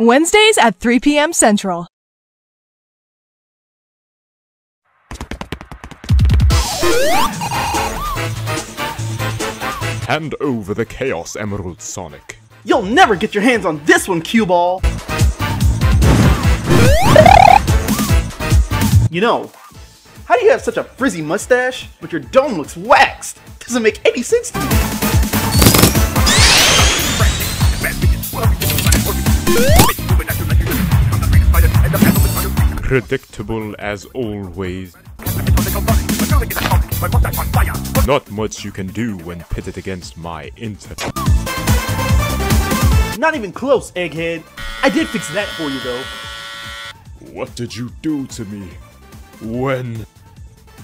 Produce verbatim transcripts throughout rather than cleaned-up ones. Wednesdays at three p m Central. Hand over the Chaos Emerald, Sonic. You'll never get your hands on this one, Cue Ball! You know, how do you have such a frizzy mustache, but your dome looks waxed? Doesn't make any sense to me! Predictable as always. Not much you can do when pitted against my intellect. Not even close, Egghead. I did fix that for you, though. What did you do to me? When?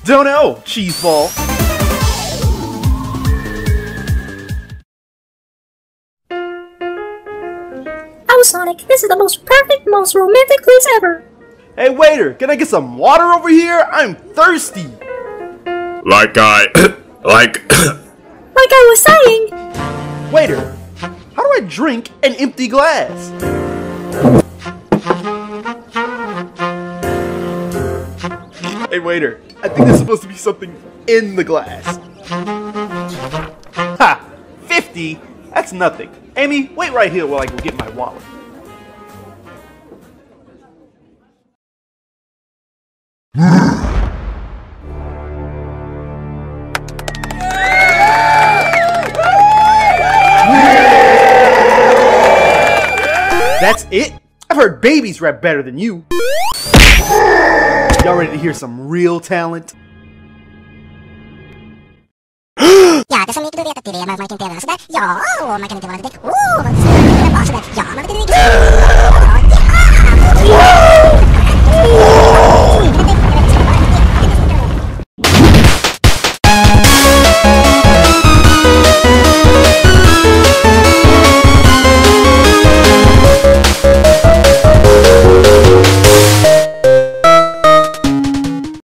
Don't know, Cheeseball. Oh, Sonic, this is the most perfect, most romantic place ever. Hey, waiter, can I get some water over here? I'm thirsty. Like I... like... like I was saying. Waiter, how do I drink an empty glass? Hey, waiter, I think there's supposed to be something in the glass. Ha! fifty? That's nothing. Amy, wait right here while I go get my wallet. That's it? I've heard babies rap better than you. Y'all ready to hear some real talent? Yeah,